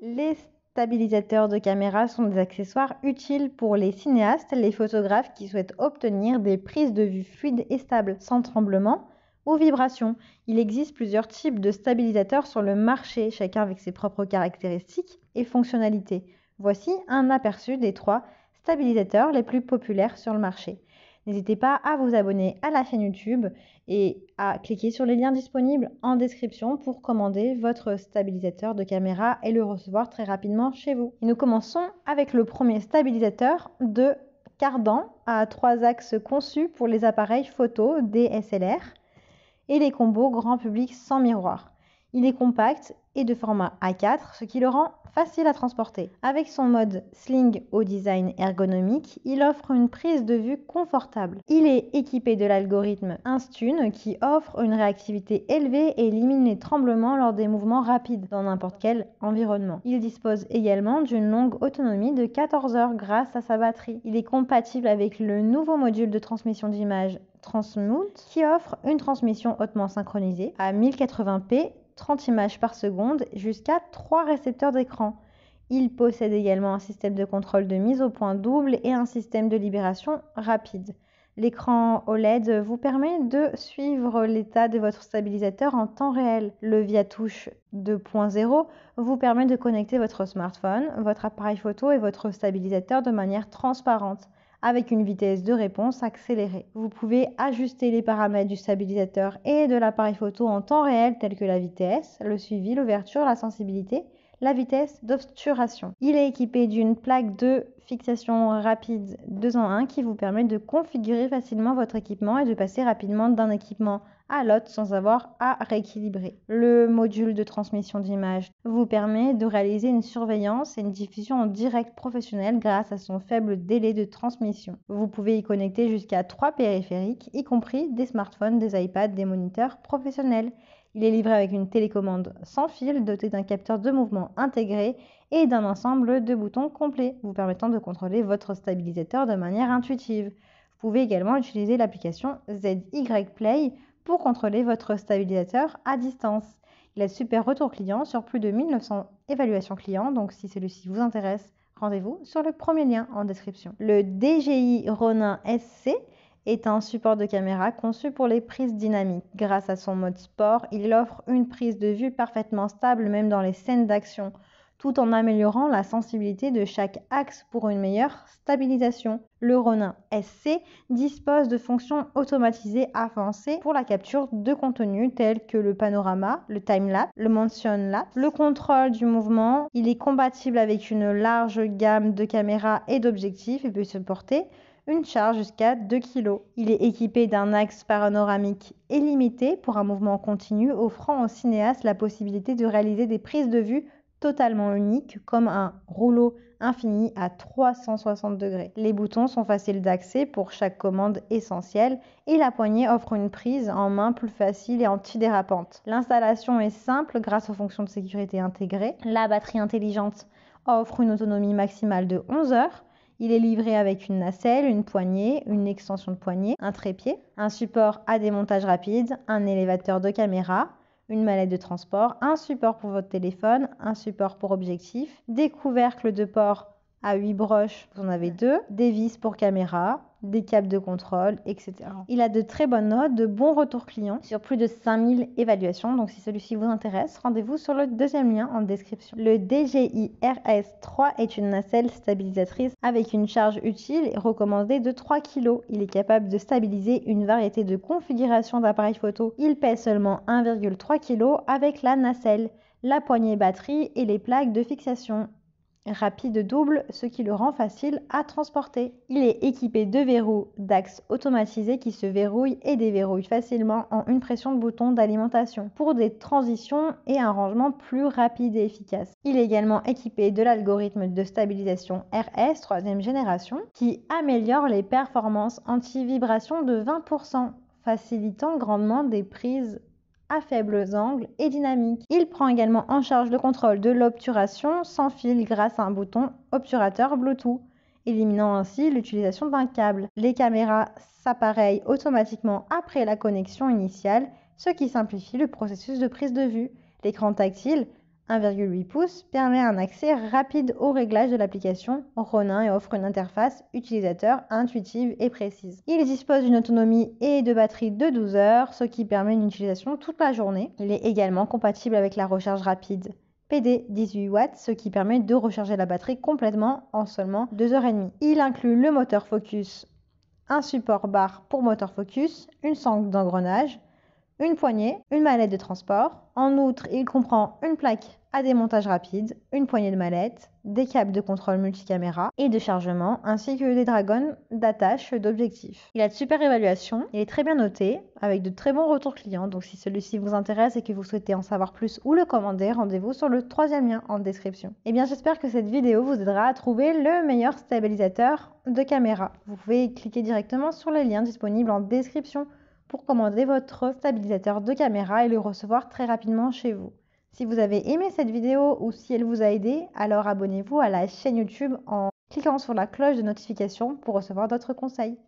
Les stabilisateurs de caméra sont des accessoires utiles pour les cinéastes, les photographes qui souhaitent obtenir des prises de vue fluides et stables, sans tremblement ou vibration. Il existe plusieurs types de stabilisateurs sur le marché, chacun avec ses propres caractéristiques et fonctionnalités. Voici un aperçu des 3 stabilisateurs les plus populaires sur le marché. N'hésitez pas à vous abonner à la chaîne YouTube et à cliquer sur les liens disponibles en description pour commander votre stabilisateur de caméra et le recevoir très rapidement chez vous. Et nous commençons avec le premier stabilisateur de cardan à 3 axes conçus pour les appareils photo DSLR et les combos grand public sans miroir. Il est compact et de format A4, ce qui le rend facile à transporter. Avec son mode sling au design ergonomique, il offre une prise de vue confortable. Il est équipé de l'algorithme Instune qui offre une réactivité élevée et élimine les tremblements lors des mouvements rapides dans n'importe quel environnement. Il dispose également d'une longue autonomie de 14 heures grâce à sa batterie. Il est compatible avec le nouveau module de transmission d'image Transmoot qui offre une transmission hautement synchronisée à 1080p 30 images par seconde jusqu'à 3 récepteurs d'écran. Il possède également un système de contrôle de mise au point double et un système de libération rapide. L'écran OLED vous permet de suivre l'état de votre stabilisateur en temps réel. Le ViaTouch 2.0 vous permet de connecter votre smartphone, votre appareil photo et votre stabilisateur de manière transparente, avec une vitesse de réponse accélérée. Vous pouvez ajuster les paramètres du stabilisateur et de l'appareil photo en temps réel tels que la vitesse, le suivi, l'ouverture, la sensibilité, la vitesse d'obturation. Il est équipé d'une plaque de fixation rapide 2 en 1 qui vous permet de configurer facilement votre équipement et de passer rapidement d'un équipement à l'autre sans avoir à rééquilibrer. Le module de transmission d'image vous permet de réaliser une surveillance et une diffusion en direct professionnelle grâce à son faible délai de transmission. Vous pouvez y connecter jusqu'à 3 périphériques, y compris des smartphones, des iPads, des moniteurs professionnels. Il est livré avec une télécommande sans fil dotée d'un capteur de mouvement intégré et d'un ensemble de boutons complets vous permettant de contrôler votre stabilisateur de manière intuitive. Vous pouvez également utiliser l'application ZY Play pour contrôler votre stabilisateur à distance. Il a de super retour client sur plus de 1900 évaluations clients, donc si celui-ci vous intéresse, rendez-vous sur le premier lien en description. Le DJI RS 3 est un support de caméra conçu pour les prises dynamiques. Grâce à son mode sport, il offre une prise de vue parfaitement stable même dans les scènes d'action, tout en améliorant la sensibilité de chaque axe pour une meilleure stabilisation. Le Ronin SC dispose de fonctions automatisées avancées pour la capture de contenus tels que le panorama, le time-lapse, le motion-lapse, le contrôle du mouvement. Il est compatible avec une large gamme de caméras et d'objectifs et peut supporter une charge jusqu'à 2 kg. Il est équipé d'un axe panoramique illimité pour un mouvement continu offrant aux cinéastes la possibilité de réaliser des prises de vue totalement unique comme un rouleau infini à 360 degrés. Les boutons sont faciles d'accès pour chaque commande essentielle et la poignée offre une prise en main plus facile et antidérapante. L'installation est simple grâce aux fonctions de sécurité intégrées. La batterie intelligente offre une autonomie maximale de 11 heures. Il est livré avec une nacelle, une poignée, une extension de poignée, un trépied, un support à démontage rapide, un élévateur de caméra, une mallette de transport, un support pour votre téléphone, un support pour objectif, des couvercles de port à 8 broches, vous en avez 2, des vis pour caméra, des câbles de contrôle, etc. Il a de très bonnes notes, de bons retours clients sur plus de 5000 évaluations, donc si celui-ci vous intéresse, rendez-vous sur le deuxième lien en description. Le DJI RS 3 est une nacelle stabilisatrice avec une charge utile recommandée de 3 kg. Il est capable de stabiliser une variété de configurations d'appareils photo. Il pèse seulement 1,3 kg avec la nacelle, la poignée batterie et les plaques de fixation rapide double, ce qui le rend facile à transporter. Il est équipé de verrous d'axes automatisés qui se verrouillent et déverrouillent facilement en une pression de bouton d'alimentation pour des transitions et un rangement plus rapide et efficace. Il est également équipé de l'algorithme de stabilisation RS 3e génération qui améliore les performances anti-vibration de 20%, facilitant grandement des prises à faibles angles et dynamiques. Il prend également en charge le contrôle de l'obturation sans fil grâce à un bouton obturateur Bluetooth, éliminant ainsi l'utilisation d'un câble. Les caméras s'appareillent automatiquement après la connexion initiale, ce qui simplifie le processus de prise de vue. L'écran tactile 1,8 pouces permet un accès rapide aux réglages de l'application Ronin et offre une interface utilisateur intuitive et précise. Il dispose d'une autonomie et de batterie de 12 heures, ce qui permet une utilisation toute la journée. Il est également compatible avec la recharge rapide PD 18 watts, ce qui permet de recharger la batterie complètement en seulement 2h30. Il inclut le moteur focus, un support barre pour moteur focus, une sangle d'engrenage, une poignée, une mallette de transport. En outre, il comprend une plaque à démontage rapide, une poignée de mallette, des câbles de contrôle multicaméra et de chargement, ainsi que des dragons d'attache d'objectifs. Il a de super évaluations, il est très bien noté, avec de très bons retours clients, donc si celui-ci vous intéresse et que vous souhaitez en savoir plus ou le commander, rendez-vous sur le troisième lien en description. Et bien j'espère que cette vidéo vous aidera à trouver le meilleur stabilisateur de caméra. Vous pouvez cliquer directement sur les liens disponibles en description pour commander votre stabilisateur de caméra et le recevoir très rapidement chez vous. Si vous avez aimé cette vidéo ou si elle vous a aidé, alors abonnez-vous à la chaîne YouTube en cliquant sur la cloche de notification pour recevoir d'autres conseils.